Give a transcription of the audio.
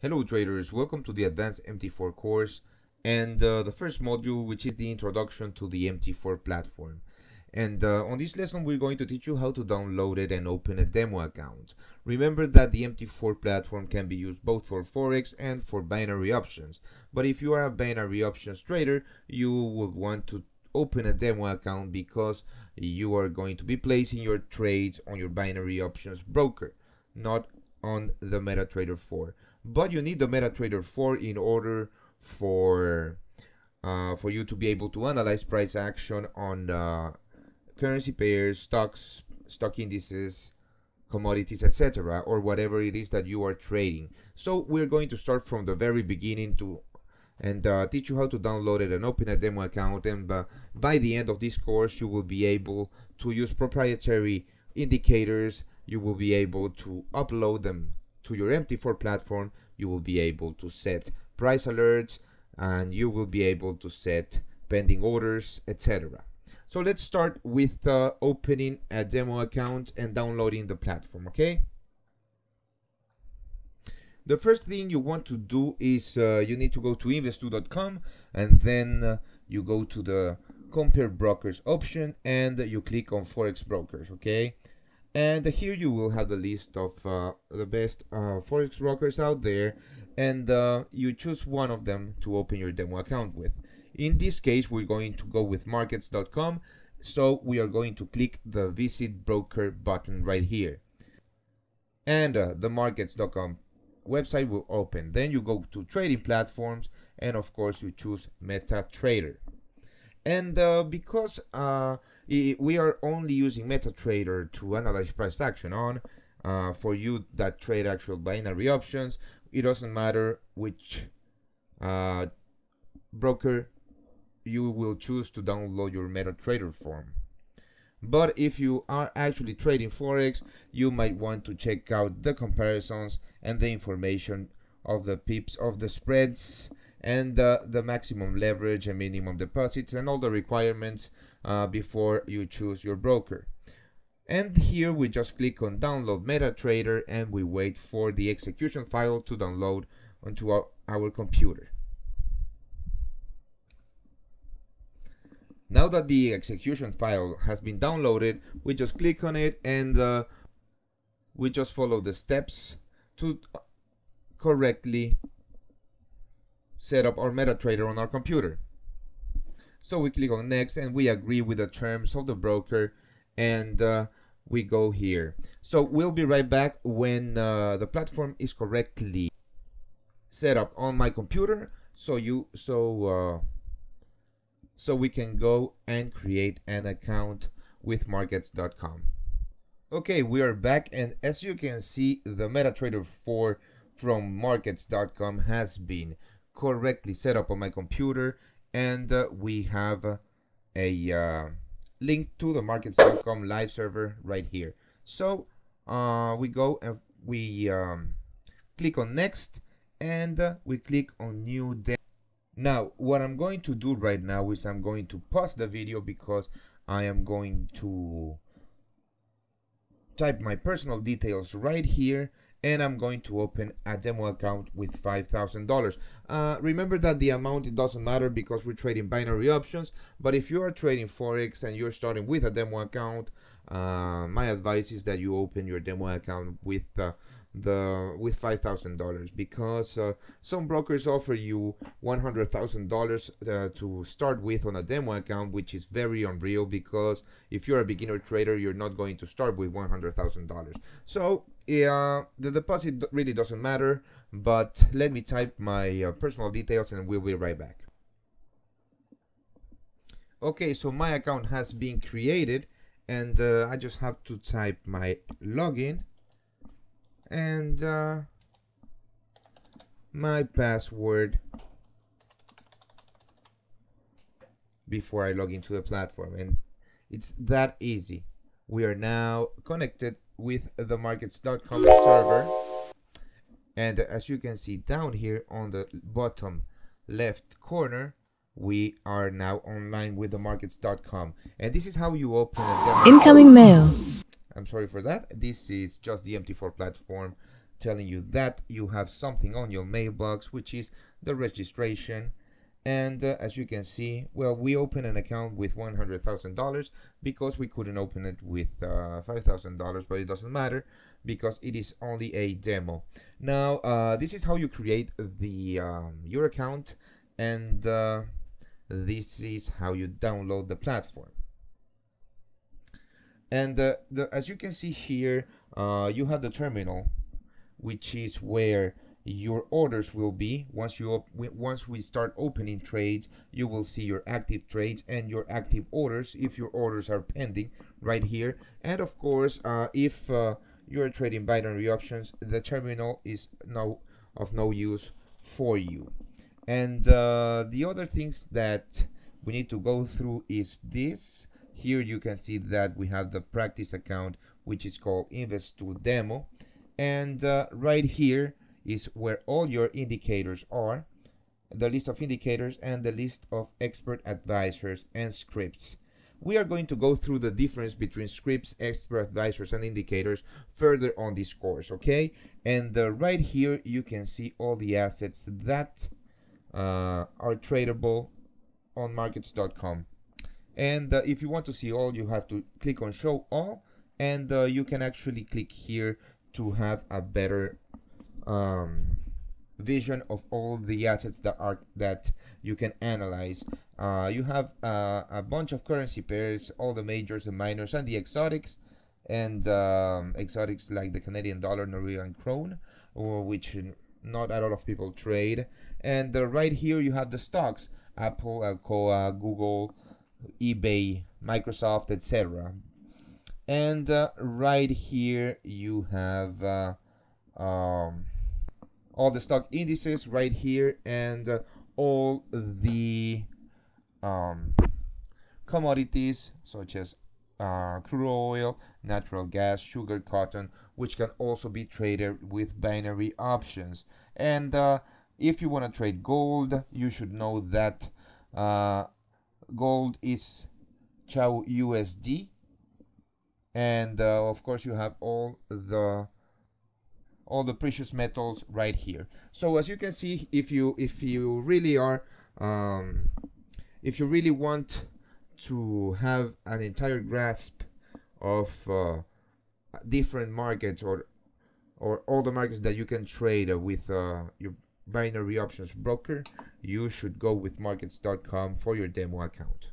Hello traders, welcome to the advanced MT4 course and the first module, which is the introduction to the MT4 platform. And on this lesson we're going to teach you how to download it and open a demo account. Remember that the MT4 platform can be used both for forex and for binary options, but if you are a binary options trader you will want to open a demo account because you are going to be placing your trades on your binary options broker, not on the MetaTrader 4. But you need the MetaTrader 4 in order for you to be able to analyze price action on currency pairs, stocks, stock indices, commodities, etc., or whatever it is that you are trading. So we're going to start from the very beginning and teach you how to download it and open a demo account, and by the end of this course you will be able to use proprietary indicators. You will be able to upload them to your MT4 platform, you will be able to set price alerts, and you will be able to set pending orders, etc. So let's start with opening a demo account and downloading the platform, okay? The first thing you want to do is you need to go to Investoo.com, and then you go to the Compare Brokers option and you click on Forex Brokers, okay? And here you will have the list of the best forex brokers out there, and you choose one of them to open your demo account with. In this case we're going to go with markets.com, so we are going to click the Visit Broker button right here, and the markets.com website will open. Then you go to Trading Platforms, and of course you choose MetaTrader. And because we are only using MetaTrader to analyze price action on, for you that trade actual binary options, it doesn't matter which broker you will choose to download your MetaTrader form. But if you are actually trading forex, you might want to check out the comparisons and the information of the pips of the spreads, and the maximum leverage and minimum deposits and all the requirements before you choose your broker. And here we just click on Download MetaTrader and we wait for the execution file to download onto our computer. Now that the execution file has been downloaded, we just click on it, and we just follow the steps to correctly set up our MetaTrader on our computer. So we click on Next and we agree with the terms of the broker, and we go here. So we'll be right back when the platform is correctly set up on my computer, so we can go and create an account with markets.com. Okay, we are back, and as you can see, the MetaTrader 4 from markets.com has been correctly set up on my computer, and we have a link to the markets.com live server right here. So we go and we click on Next, and we click on New Demo. Now what I'm going to do right now is I'm going to pause the video because I am going to type my personal details right here, and I'm going to open a demo account with $5,000. Remember that the amount, it doesn't matter because we're trading binary options, but if you are trading forex and you're starting with a demo account, my advice is that you open your demo account with $5,000, because some brokers offer you $100,000 to start with on a demo account, which is very unreal, because if you're a beginner trader you're not going to start with $100,000. So the deposit really doesn't matter, but let me type my personal details and we'll be right back. Okay, so my account has been created, and I just have to type my login and my password before I log into the platform, and it's that easy. We are now connected with the markets.com server, and as you can see down here on the bottom left corner, we are now online with the markets.com, and this is how you open a demo. Incoming mail. I'm sorry for that. This is just the MT4 platform telling you that you have something on your mailbox, which is the registration. And as you can see, well, we opened an account with $100,000 because we couldn't open it with $5,000, but it doesn't matter because it is only a demo. Now, this is how you create the your account, and this is how you download the platform. And as you can see here, you have the terminal, which is where your orders will be. Once we start opening trades, you will see your active trades and your active orders if your orders are pending right here. And of course, if you're trading binary options, the terminal is of no use for you. And the other things that we need to go through is this. Here you can see that we have the practice account, which is called InvestooDemo, and right here is where all your indicators are, the list of indicators and the list of expert advisors and scripts. We are going to go through the difference between scripts, expert advisors, and indicators further on this course, okay? And right here you can see all the assets that are tradable on markets.com. And if you want to see all, you have to click on show all, and you can actually click here to have a better vision of all the assets that you can analyze. You have a bunch of currency pairs, all the majors, the minors, and the exotics, and exotics like the Canadian dollar, Norwegian krone, or which not a lot of people trade. And right here you have the stocks: Apple, Alcoa, Google, eBay, Microsoft, etc. And right here you have all the stock indices right here, and all the commodities such as crude oil, natural gas, sugar, cotton, which can also be traded with binary options. And if you want to trade gold, you should know that gold is CHAU USD, and of course you have all the precious metals right here. So as you can see, if you really are if you really want to have an entire grasp of different markets or all the markets that you can trade with your binary options broker, you should go with markets.com for your demo account.